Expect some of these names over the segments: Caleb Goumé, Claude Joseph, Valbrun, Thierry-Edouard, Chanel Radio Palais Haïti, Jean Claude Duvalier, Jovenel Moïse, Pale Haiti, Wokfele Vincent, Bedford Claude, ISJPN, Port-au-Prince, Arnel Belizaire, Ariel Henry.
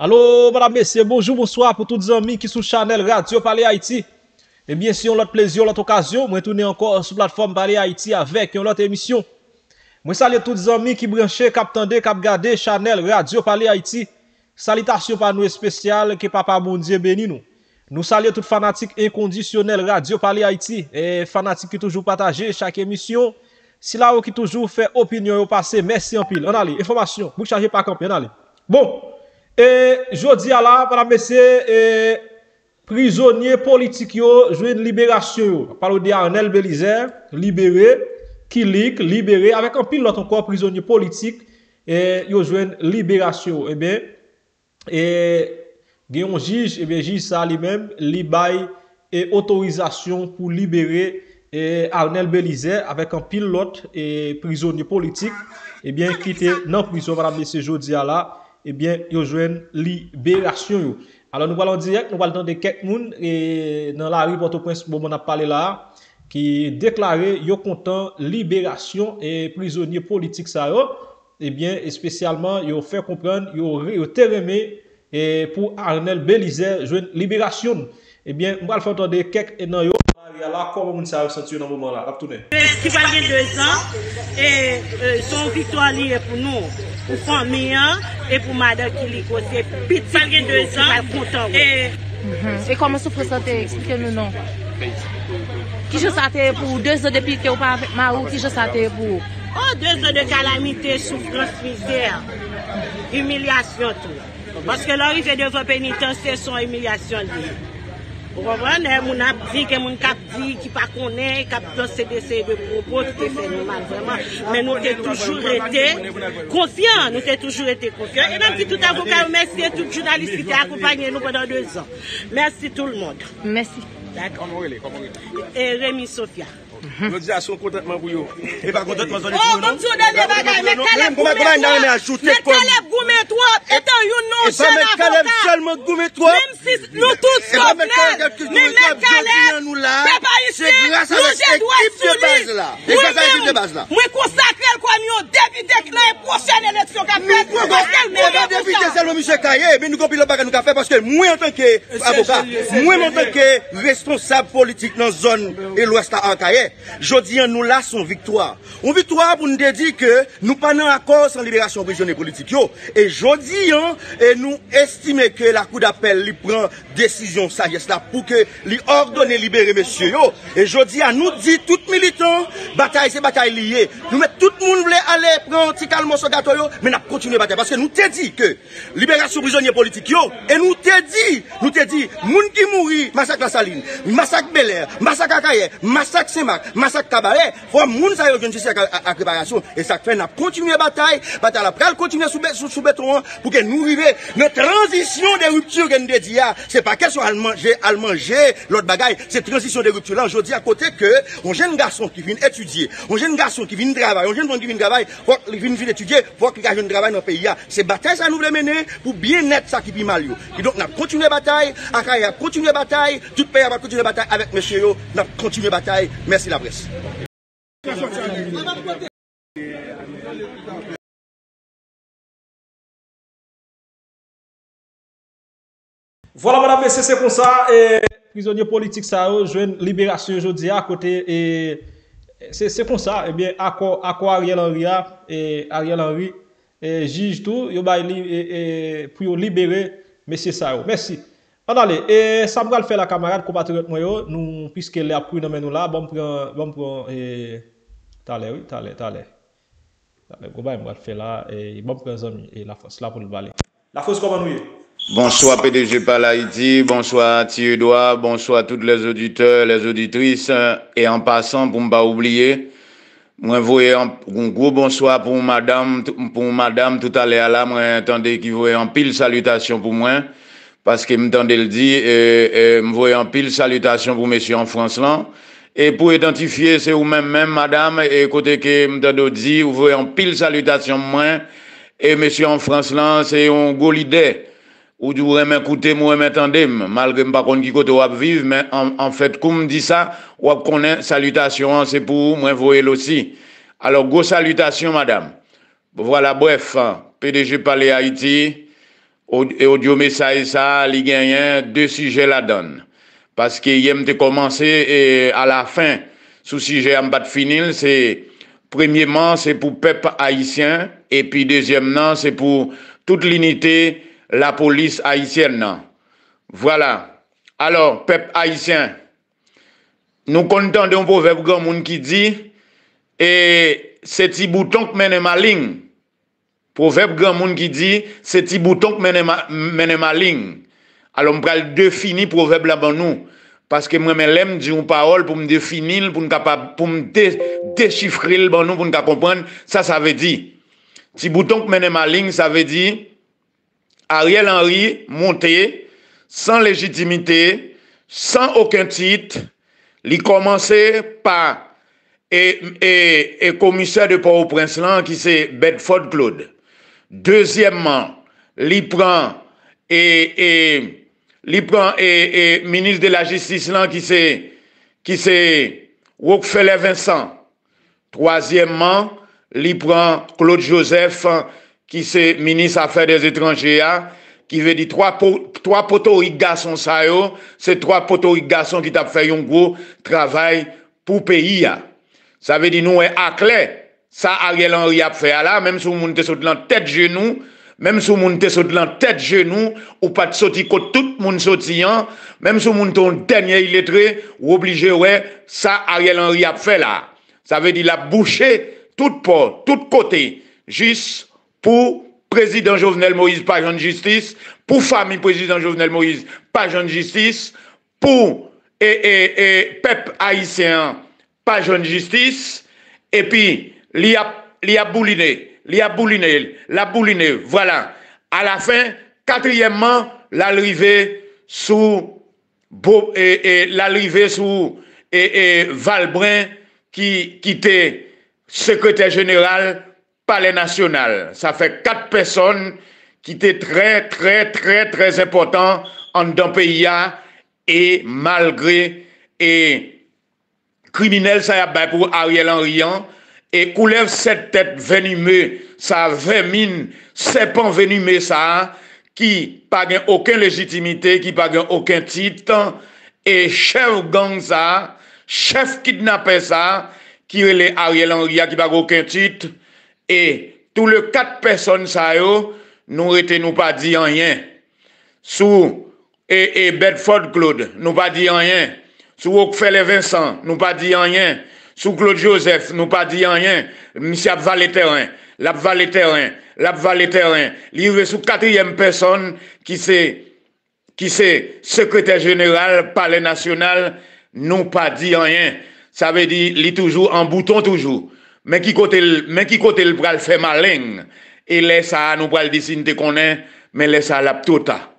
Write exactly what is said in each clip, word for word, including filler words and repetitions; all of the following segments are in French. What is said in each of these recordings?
Allô, madame, messieurs, bonjour, bonsoir pour tous les amis qui sont sur Chanel Radio Palais Haïti. Et bien, si on a l'autre plaisir, l'autre occasion, je retourne encore sur la plateforme Pale Haiti avec une autre émission. Je salue tous les amis qui branchent, qui attendent, qui regardent Chanel Radio Palais Haïti. Salutations par nous spéciales, que Papa Bon Dieu bénisse nous. Nous saluons tous les fanatiques inconditionnels Radio Palais Haïti. Et fanatiques qui toujours partagent chaque émission. Si là, qui toujours fait opinion au passé, merci en pile. On a les informations, vous ne chargez pas camper, on a les. Bon. Et je dis à la, madame, messieurs, prisonniers politiques, jouent une libération. Parle de Arnel Belizaire, libéré, Kilik, libéré, avec un pilote encore prisonnier politique, et ils jouent une libération. Eh bien, et il y a un juge, et bien, juge ça lui-même, libaille et autorisation pour libérer et Arnel Belizaire avec un pilote et prisonnier politique, et bien, qui était dans la prison, madame, messieurs, je dis à la. Eh bien, ils jouent libération. Alors, nous allons direct, nous allons entendre quelques moun et dans la rue Port-au-Prince, bon, on a parlé là, qui déclaré, yo content libération et prisonniers politiques, ça, eh bien, et spécialement, yo fait comprendre, yo, yo terremé et pour Arnel Belizaire, jouer libération. Eh bien, nous allons entendre quelques nan yo. Alors, comment vous avez ressenti dans ce moment-là? Qui va gagner deux ans, et euh, son victoire est pour nous, pour la famille et pour Madame Kiliko. C'est petit, qui va gagner deux ans. Et, mm-hmm. Et comment vous vous présentez? Expliquez-nous, non? Qui je sentais pour deux ans depuis que vous parlez avec Marou? Qui je sentais pour? Oh, deux ans de calamité, souffrance, misère, humiliation, tout. Parce que l'arrivée devant pénitence, c'est son humiliation. Vous comprenez, mon abdi, mon capdi, qui pas connaît, capdi, c'est des séries de propos, qui fait normal, vraiment. Mais nous avons toujours été confiants, nous avons toujours été confiants. Et même si tout avocat, merci à tout journaliste qui a accompagné nous pendant deux ans. Merci tout le monde. Merci. D'accord. Et Rémi Sophia. L'audition contentement pour vous. Et pas contentement pour vous. Oh, comme tu as des bagages, mais Caleb Goumé, toi, et t'as eu non, c'est seulement Goumé, toi. Même si nous tous sommes là, mais Caleb, nous là, c'est grâce à cette équipe de base là. Et grâce à l'équipe de base là. Moi, consacré le camion, député que la prochaine élection qu'a fait. On va député seulement M. Kaye, mais nous compilons pas que nous fait parce que moi en tant qu'avocat, moi en tant que responsable politique dans la zone et l'ouest à Kaye. Je dis nous là son victoire. Une victoire pour nous dire que nous pas dans accord sans libération prisonniers politiques. Et je dis et nous estimons que la Cour d'appel prend décision sagesse là pour que lui ordonne libérer monsieur. Yo. Et je dis à nous dit tout militant, bataille c'est bataille liée. Nous mettons tout le monde voulait aller prendre un petit calme sur gâteau, mais nous continuons la bataille. Parce que nous te dit que libération prisonniers politiques, yo, et nous te dit, nous te dit, moun qui mourit, massacre la Saline, massacre Bel Air, massacre Akaye, massacre Saint-Marc. Massacre Cabaret, il faut que les gens aient une justice à préparation. Et ça fait qu'on continue la bataille, la bataille après, continue sous béton pour que nous arrivions. Notre transition des ruptures que nous dédions, ce n'est pas qu'elle soit à manger, à manger, l'autre bagaille, c'est transition des ruptures. Là, aujourd'hui, à côté que, on jeune garçon qui vient étudier, on jeune garçon qui vient travailler, on jeune homme qui vient travailler, il vient étudier, faut qu'il vienne travailler dans le pays. C'est bataille ça nous voulons mener pour bien être ça qui vit mal. Et donc, on a continué la bataille, Akaï a continué la bataille, tout le pays a continué la bataille avec monsieur, on a continué la bataille. Merci. La presse. Voilà, madame, messieurs, c'est comme ça. Et prisonnier politique, ça a joué une libération aujourd'hui à côté. Et c'est comme ça. Et bien, à quoi, à quoi Ariel Henry et Ariel Henry et juge tout, il va pour libérer monsieur Sao. Merci. Allez, et ça me fait la camarade compatriote moi nous puisque les appris dans nous là bon prend bon prend et t'allez oui t'allez t'allez t'allez go ba me faire là et bon prend amis et la force là pour le parler la force comment nous. Bonsoir P D G Pale Haïti, bonsoir Thierry-Edouard, bonsoir tous les auditeurs, les auditrices et en passant pour ne pas oublier moi voyez un gros bonsoir pour madame pour madame tout à l'heure là moi attendez qui voyez en pile salutation pour moi. Parce que m'entendez le dire, je vois en pile salutation pour monsieur en France là. Et pour identifier, c'est vous-même, même madame, et côté que m'entendez dit, vous voyez en pile salutation moi. Et monsieur en France là, c'est un gros leader. Ou du moins m'écoutez, moi m'entendez, malgré que je ne sais pas qui côté vous vivez, mais en, en fait, comme dit ça, vous connaissez salutation, c'est pour moi, vous voyez aussi. Alors, gros salutation, madame. Voilà, bref, P D G Palais Haïti. et audio message ça, il gagne deux sujets la donne. Parce que il a commencé et à la fin, sous sujet en bas de finir, c'est premièrement c'est pour peuple haïtien et puis deuxièmement c'est pour toute l'unité la police haïtienne. Voilà. Alors peuple haïtien, nous comptons d'un proverbe grand monde qui dit et c'est petit bouton qui mène ma ligne. Proverbe grand monde qui dit c'est petit bouton qui mène ma ligne. Alors on va définir proverbe là bas nous parce que moi même dis une parole pour me définir pour me capable pour me déchiffrer le bas nous pour me comprendre ça ça veut dire petit bouton qui mène ma ligne ça veut dire Ariel Henry monté sans légitimité, sans aucun titre. Il commençait par et, et, et commissaire de Port-au-Prince qui c'est Bedford Claude. Deuxièmement, il prend et, et il prend et, et ministre de la Justice là qui c'est qui c'est Wokfele Vincent. Troisièmement, il prend Claude Joseph qui c'est ministre affaires des étrangers là, qui veut dire trois trois potoriques garçons ça yo, c'est trois potoriques garçons qui t'a fait un gros travail pour pays là. Ça veut dire nous est à clé, ça Ariel Henry a fait là, même si moun te saute lan tête genou, même si moun te saute lan tête genou ou pas de sorti côté tout moun sorti hein, même si moun ton dernier illettré ou obligé ouais, ça Ariel Henry a fait là. Ça veut dire la boucher toute porte, tout côté juste pour président Jovenel Moïse, pas jeune justice, pour famille président Jovenel Moïse, pas jeune justice, pour et, et, et peuple haïtien, pas jeune justice, et puis, il a bouliné, il a bouliné, la bouliné, voilà. À la fin, quatrièmement, l'arrivée sous, et, et, l'arrivée sous et, et, Valbrun, qui était secrétaire général Palais national. Ça fait quatre personnes qui étaient très, très, très, très importantes en dans pays et malgré et criminel ça y a pour Ariel Henry et coulève cette tête venimeux, ça vermine, serpent venimeux ça qui pas gain aucune légitimité, qui pas gain aucun titre et chef gang ça, chef kidnapper ça qui relève Ariel Henry qui pas aucun titre. Et tous les quatre personnes, ça, yo, nous n'étions nous pas dit rien. Sous et, et Bedford Claude, nous pas dit rien. Sous Wokfele Vincent, nous pas dit rien. Sous Claude Joseph, nous pas dit rien. Monsieur Abvalé Terrain, l'Abvalé Terrain, l'Abvalé Terrain. Livré sous quatrième personne qui c'est qui c'est secrétaire général Palais national, nous pas dit rien. Ça veut dire, il est toujours en bouton toujours. Mais qui côté mais qui côté le bral fait malin et laisse ça nous bral dessiner qu'on est mais laisse ça la tota.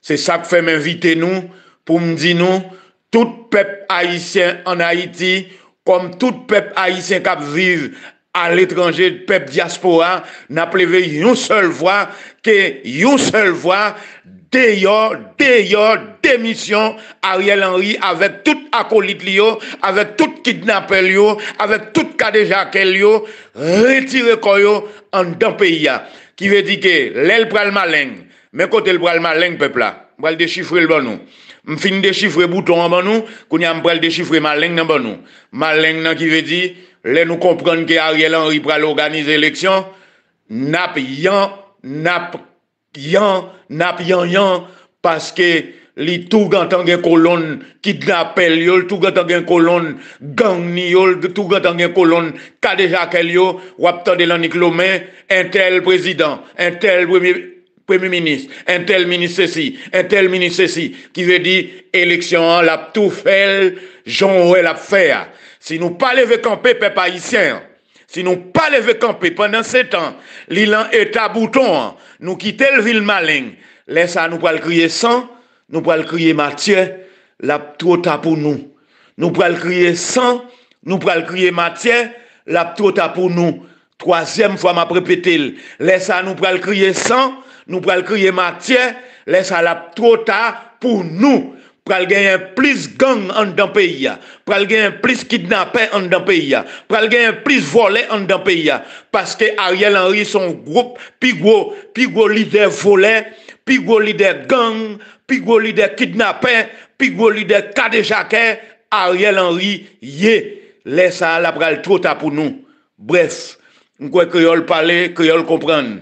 C'est ça que fait m'inviter nous pour me dire nous tout peuple haïtien en Haïti comme tout peuple haïtien qui vivent à l'étranger peuple diaspora n'a plevé une seule voix que une seule voix d'ailleurs d'ailleurs démission Ariel Henry avec tout acolyte lio avec tout kidnapper lio avec tout cas déjà qu'elle lio retirer koyo en dans pays qui veut dire que l'el pral malin mais côté le pral malin peuple là pral déchiffrer le bon nous me fin déchiffrer bouton en bon nous qu'on y a pral déchiffrer malin dans bon nous malin nan qui veut dire les nous comprendre que Ariel Henry pral organiser élection n'a yan n'a yan n'a yan yan parce que li tout gantan gen kolonne kidnapper yo tout gantan gen kolonne gang ni yo tout gantan gen kolonne ka déjà kel yo wap tande lan Niclomen un tel président un tel premier premier ministre un tel ministre ceci un tel ministre ceci qui veut dire élection la tout fait Jean ouais la faire si nous pas lever camper peuple haïtien si nous pas lever camper pendant sept ans li lan état bouton nous quitter le ville malin laisse ça nous pas le crier sans nous pourrons le crier Mathieu, la tota pour nous. Nous pourrons le crier sang, nous pourrons le crier Mathieu, la tota pour nous. Troisième fois, m'a répété, laisse nous pourrons le crier sang, nous pourrons le crier Mathieu, laisse la tota pour nous. Pral gagner plus gang en dans pays, pral gagner plus kidnappés en dans pays, pral gagner plus volés en dans pays parce que Ariel Henry son groupe, plus gros, plus gros leader volé plus gros leader gang, plus gros leader kidnappé, plus gros leader kadéjaké, Ariel Henry, yé. Laisse ça la pral trop tard pour nous. Bref, nous croyons que vous parlez, que vous comprenez.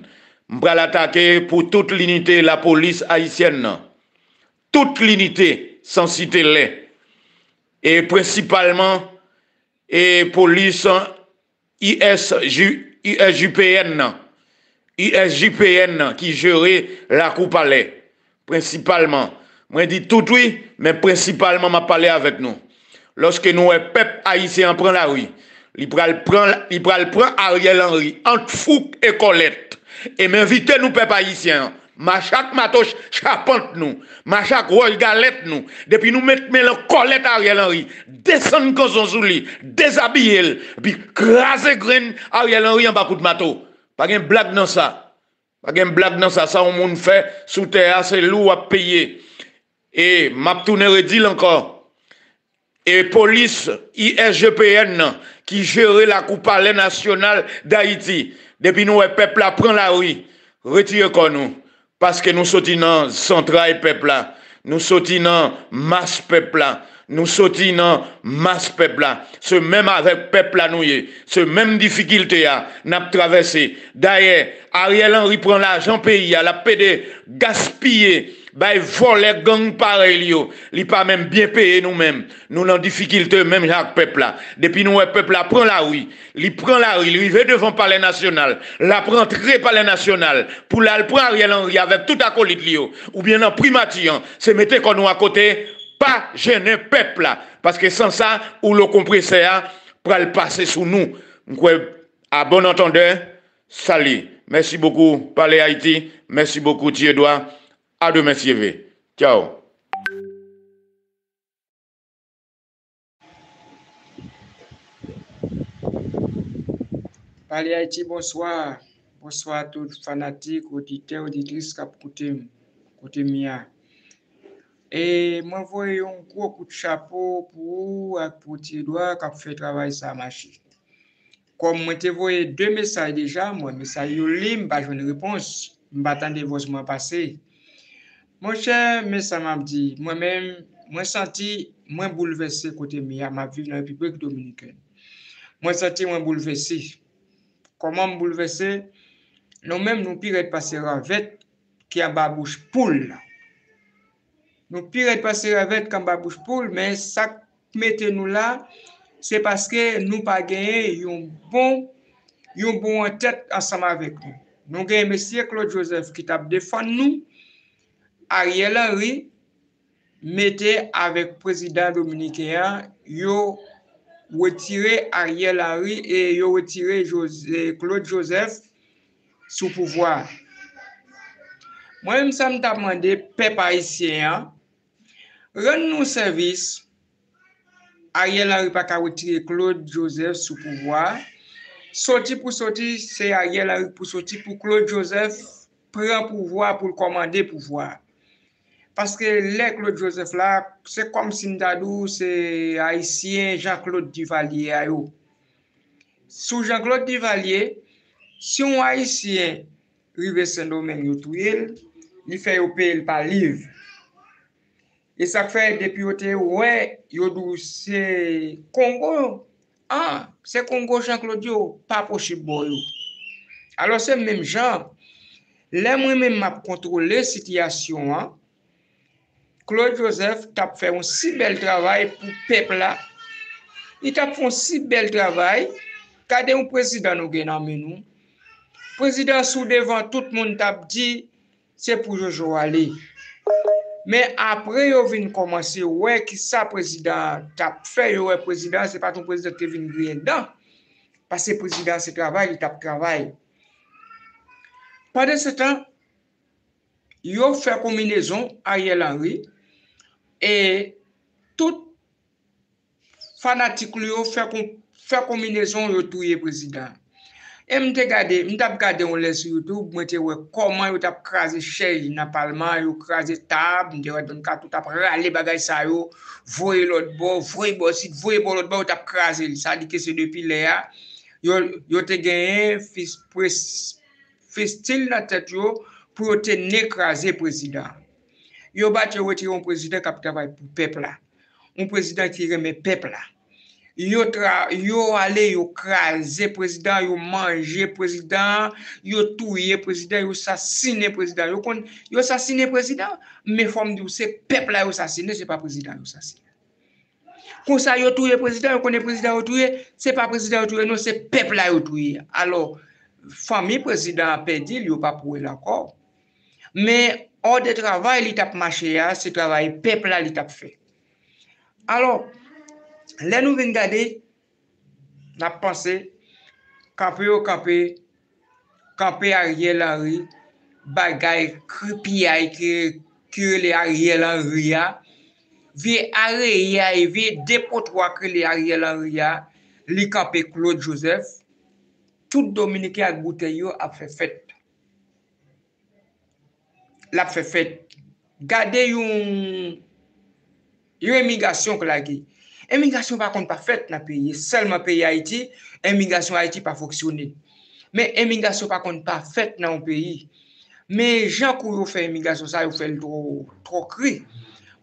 Nous allons attaquer pour toute l'unité la police haïtienne. Toute l'unité, sans citer les. Et principalement, et police I S J P N. I S J P N qui gérait la coupe à l'air. Principalement. Moi, je dis tout oui, mais principalement, je parle avec nous. Lorsque nous, le peuple haïtien prend la rue, il prend Ariel Henry, entre Fouque et Colette, et m'invite nous, peuple haïtien. Ma chaque matoche chapante nous, ma chaque roche galette nous, depuis nous mettre le Colette Ariel Henry, descendre comme son souli, déshabiller, puis craser graine Ariel Henry en bas de mato. Pas de blague dans ça. Pas de blague dans ça. Ça, on moun fait sous terre, c'est lourd à payer. Et m'a tourné redil encore. Et police I S J P N qui gérait la coupe à l'air nationale d'Haïti. Depuis nous, le peuple prend la rue. Retirez con nous. Parce que nous sortons dans central peuple là. Nous sortons dans masse peuple là. Nous sortons dans masse peuple là, ce même avec peuple là nous y, ce même difficulté là, n'a traversé. D'ailleurs, Ariel Henry prend l'argent pays à la P D gaspiller, bah voler gang pareil yo, il pas même bien payé nous-mêmes. Nous dans difficulté même avec peuple là. Depuis nous peuple là prend la rue, il prend la rue, il va devant palais national, la prend très palais national pour la prendre Ariel Henry avec tout acolyte yo ou bien en primatian, c'est mettre qu'on nous à côté. Pas gêner peuple là, parce que sans ça, ou le compresseur pour le passer sous nous. À bon entendeur, salut. Merci beaucoup, Palais Haïti. Merci beaucoup, Thierry-Edouard. À demain, C V. Ciao. Palais Haïti, bonsoir. Bonsoir à tous les fanatiques, auditeurs, auditrices qui ont écouté Mia. Et moi, voyons un gros coup de chapeau pour pour Thierry-Edouard qui a fait travail sa machine. Comme moi, j'ai envoyé deux messages déjà, moi, message Yolim, pas de réponse, je m'attendais vosement passer. Mon cher, mais ça m'a dit, moi-même, moi senti, moi bouleversé côté mia, ma vie dans la République dominicaine. Moi senti, moi bouleversé. Comment me bouleversé? Nous-mêmes, nous pirates passer ravette qui a babouche poule. Nous pire passer avec comme babouche poule, mais ça mettez nous là, c'est parce que nous pas gagné un bon, un bon en tête ensemble avec nous. Nous gagnons monsieur Claude Joseph qui tape défendre nous, Ariel Henry mettez avec président dominicain, yo retiré Ariel Henry et yo retiré José, Claude Joseph sous pouvoir. Moi-même, ça me demandé, peuple haïtien, rend-nous service. Ariel Henry pas qu'à retirer Claude Joseph sous pouvoir. Sorti pour sorti, c'est Ariel Henry pour sorti pour Claude Joseph prend pouvoir pour commander pouvoir. Parce que les Claude Joseph là, c'est comme Sindadou, c'est haïtien Jean Claude Duvalier. Sous Jean Claude Duvalier, si on haïtien rive Saint-Domingue yo touil, il fait au payer par livre. Et ça fait depuis oté ouais, yo dou c'est Congo. Ah, c'est Congo Jean-Claude yo pas possible bon yo. Alors c'est même genre les moi même m'a contrôler situation hein. Claude Joseph t'a fait un si bel travail pour peuple là. Il t'a fait un si bel travail, cadé un président nous gagne en nous. Président sous devant tout le monde t'a dit c'est pour Jojo aller. Mais après yo vinn commencer ouais qui ça président t'a fait yo président c'est pas ton président qui vinn rien dedans. Parce que président c'est travail, il t'a travail. Pendant ce temps, yo fait combinaison Ariel Henry et tout fanatique yo fait fait combinaison yo touyer président. Et je me gardé, je gardé on laisse YouTube, je me comment yo t'a crasé chaise dans parlement, yo crasé table, je me donne tout t'a râler bagay ça yo, voyer l'autre bord, voyer bord site, voyer bord l'autre bord t'a crasé, ça dit que c'est depuis là, yo yo te gagné fils fils style dans tête yo pour écraser le président. Ils ont retiré un président qui travaille pour le peuple. Un président qui remet le peuple. Ils ont allé écraser le président, ils ont mangé le président, ils ont tué le président, ils ont assassiné le président. Ils ont assassiné le président, mais c'est le peuple qui a assassiné, ce n'est pas le président qui a assassiné. Quand ça, ils ont tué le président, ils connaissent le président qui a tué, ce n'est pas le président qui a tué, non, c'est le peuple qui a tué. Alors, famille président a perdu, il n'y a pas pour elle encore. Mais hors de travail, il a marché, c'est travail peuple il a fait. Alors, là nous venons regarder, nous avons pensé, camper au camper, camper Ariel Henry, bagaille, cripiaille, qui les Ariel Henry, vie Ariel, vie dépotoir que les Ariel Henry, les camper Claude Joseph. Tout Dominicain avec bouteille a fait fête. L'a fait fête. Gardez une immigration que la gué. Immigration par contre pas faite dans le pays. Seulement pays Haïti, immigration Haïti pas fonctionné. Mais immigration par contre pas faite dans le pays. Mais Jean Courreau fait immigration ça, il fait le trop trop cri.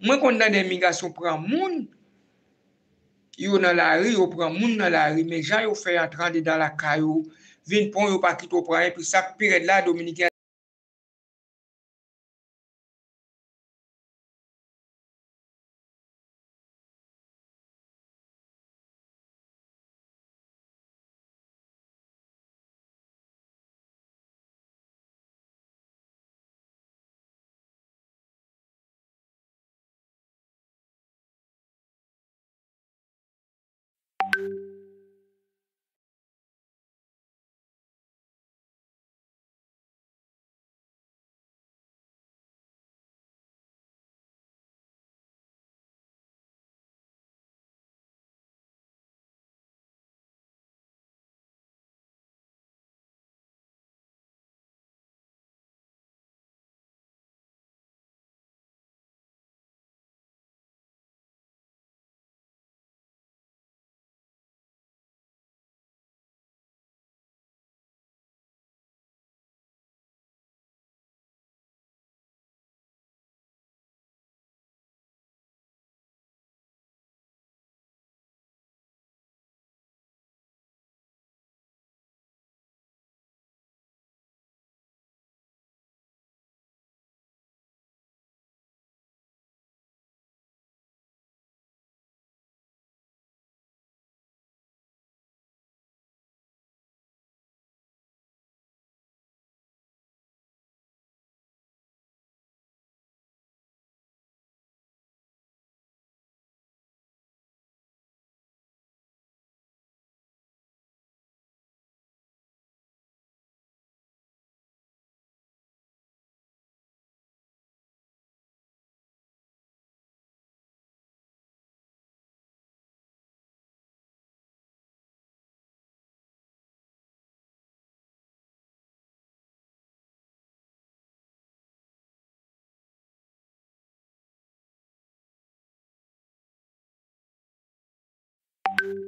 Moi quand dans l'immigration prend monde yo dans la rue, yo prend moun dans la rue, mais gens yo fait entrer dans la caillou, vinn pon yo pas quitte au prend puis ça période là dominicain you